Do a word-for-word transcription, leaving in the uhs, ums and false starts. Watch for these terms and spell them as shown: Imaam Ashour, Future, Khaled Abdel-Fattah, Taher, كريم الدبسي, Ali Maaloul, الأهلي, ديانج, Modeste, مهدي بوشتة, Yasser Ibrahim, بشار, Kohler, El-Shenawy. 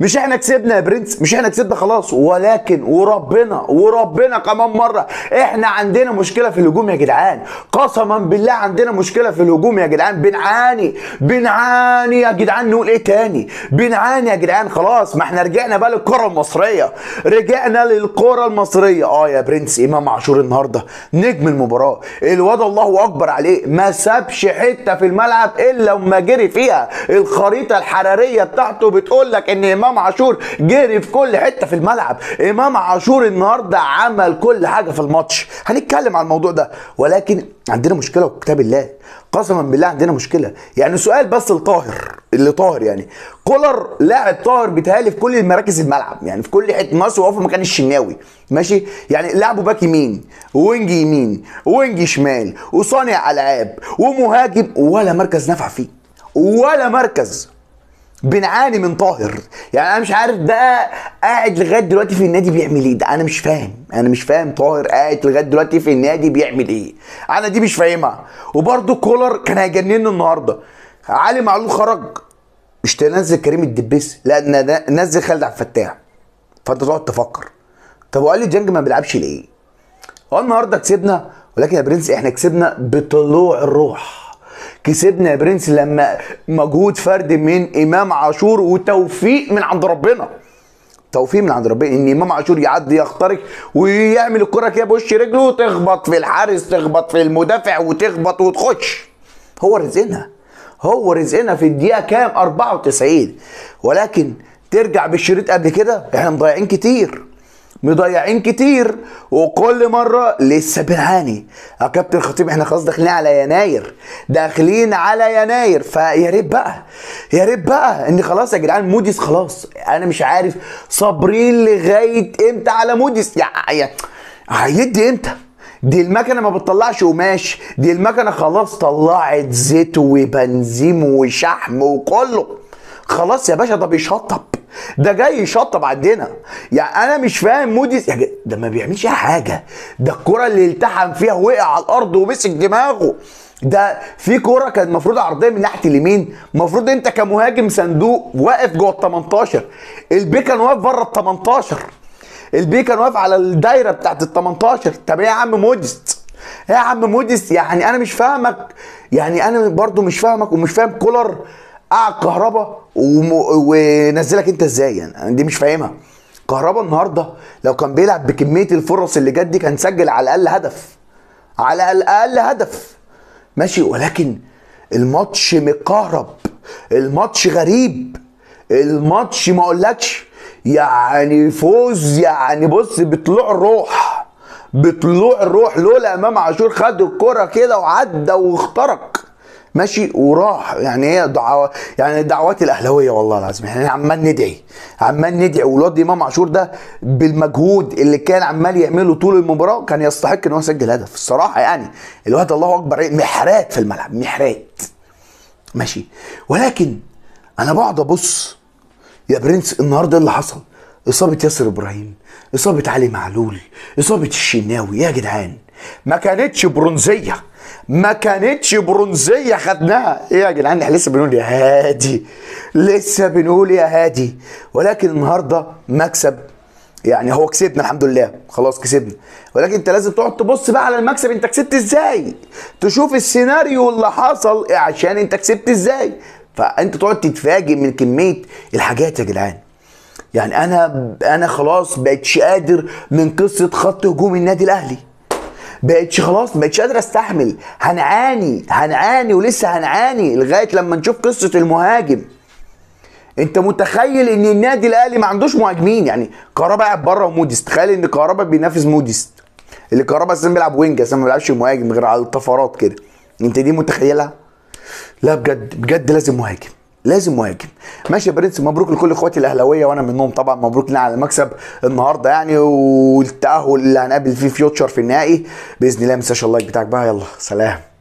مش احنا كسبنا يا برنس، مش احنا كسبنا خلاص، ولكن وربنا وربنا كمان مره احنا عندنا مشكله في الهجوم يا جدعان، قسما بالله عندنا مشكله في الهجوم يا جدعان، بنعاني بنعاني يا جدعان، نقول ايه تاني؟ بنعاني يا جدعان خلاص، ما احنا رجعنا بقى للكره المصريه، رجعنا للكره المصريه. اه يا برنس، امام عاشور النهارده نجم المباراه، الواد الله اكبر عليه، ما سابش حته في الملعب الا وما جري فيها، الخريطه الحراريه بتاعته بتقول لك ان امام عاشور جري في كل حته في الملعب. امام عاشور النهارده عمل كل حاجه في الماتش، هنتكلم على الموضوع ده، ولكن عندنا مشكله وكتاب الله، قسما بالله عندنا مشكله. يعني سؤال بس لطاهر، اللي طاهر يعني كولر لاعب طاهر بيتهيألي في كل مراكز الملعب، يعني في كل حته مصر وهو في مكان الشناوي ماشي، يعني لعبه باك يمين وينج يمين وينج شمال وصانع العاب ومهاجم، ولا مركز نفع فيه، ولا مركز. بنعاني من طاهر، يعني انا مش عارف ده قاعد لغايه دلوقتي في النادي بيعمل ايه، ده انا مش فاهم، انا مش فاهم طاهر قاعد لغايه دلوقتي في النادي بيعمل ايه، انا دي مش فاهمها. وبرده كولر كان هيجنني النهارده، علي معلول خرج، مش تنزل كريم الدبسي، لا نزل خالد عبد الفتاح، فانت تقعد تفكر طب وقال لي ديانج ما بيلعبش ليه؟ هو النهارده كسبنا، ولكن يا برنس احنا كسبنا بطلوع الروح، كسبنا يا برنس لما مجهود فرد من امام عاشور وتوفيق من عند ربنا، توفيق من عند ربنا ان امام عاشور يعدي يخترق ويعمل الكره كده بوش رجله وتخبط في الحارس، تخبط في المدافع، وتخبط وتخش. هو رزقنا، هو رزقنا في الدقيقه كام؟ أربعة وتسعين. ولكن ترجع بالشريط قبل كده، احنا مضيعين كتير، مضيعين كتير، وكل مره لسه بنعاني. يا كابتن خطيب احنا خلاص داخلين على يناير، داخلين على يناير، فيا ريت بقى، يا ريت بقى ان خلاص يا جدعان موديس خلاص، انا مش عارف صابرين لغايه امتى على موديس، يعني هيدي امتى؟ دي المكنه ما بتطلعش قماش، دي المكنه خلاص طلعت زيت وبنزين وشحم وكله، خلاص يا باشا ده بيشطب، ده جاي يشطب عندنا. يعني انا مش فاهم موديس يا جد... ده ما بيعملش حاجه، ده الكره اللي التحم فيها وقع على الارض ومسك دماغه، ده في كوره كانت المفروض عرضيه من ناحيه اليمين، المفروض انت كمهاجم صندوق واقف جوه ال تمنتاشر، البيك كان واقف بره ال تمنتاشر، البيك كان واقف على الدايره بتاعت ال تمنتاشر. طب ايه يا عم موديس، ايه يا عم موديس، يعني انا مش فاهمك، يعني انا برضو مش فاهمك ومش فاهم كولر قعد كهربا ونزلك انت ازاي، يعني دي مش فاهمها. كهربا النهارده لو كان بيلعب بكميه الفرص اللي جت دي كان سجل على الاقل هدف، على الاقل هدف ماشي، ولكن الماتش متكهرب، الماتش غريب، الماتش ما اقولكش يعني فوز، يعني بص بطلوع الروح، بطلوع الروح، لولا امام عاشور خد الكره كده وعدى واخترق ماشي وراح. يعني هي دعوات، يعني دعوات الاهلاويه والله العظيم، احنا يعني عمال ندعي عمال ندعي، والواد امام عاشور ده بالمجهود اللي كان عمال يعمله طول المباراه كان يستحق ان هو يسجل هدف الصراحه، يعني الواد الله اكبر محرات في الملعب، محرات ماشي. ولكن انا بقعد ابص يا برنس النهارده اللي حصل، اصابه ياسر ابراهيم، اصابه علي معلول، اصابه الشناوي يا جدعان، ما كانتش برونزيه، ما كانتش برونزيه خدناها. ايه يا جدعان احنا لسه بنقول يا هادي، لسه بنقول يا هادي، ولكن النهارده مكسب، يعني هو كسبنا الحمد لله خلاص كسبنا، ولكن انت لازم تقعد تبص بقى على المكسب، انت كسبت ازاي، تشوف السيناريو اللي حصل عشان انت كسبت ازاي، فانت تقعد تتفاجئ من كميه الحاجات يا جدعان. يعني انا انا خلاص بقتش قادر من قصه خط هجوم النادي الاهلي، بقتش خلاص بقتش قادر استحمل، هنعاني هنعاني ولسه هنعاني لغايه لما نشوف قصه المهاجم. انت متخيل ان النادي الاهلي ما عندوش مهاجمين، يعني كهربا قاعد بره وموديست، تخيل ان كهربا بينافس موديست، اللي كهربا اساسا بيلعب وينج، اساسا ما بيلعبش مهاجم غير على الطفرات كده، انت دي متخيلها؟ لا بجد بجد لازم مهاجم، لازم مهاجم. ماشي يا برنس، مبروك لكل اخواتي الاهلاويه وانا منهم طبعا، مبروك لنا على المكسب النهارده يعني، والتاهل اللي هنقابل فيه فيوتشر في النهائي باذن الله. ما تنساش اللايك بتاعك بقى، يلا سلام.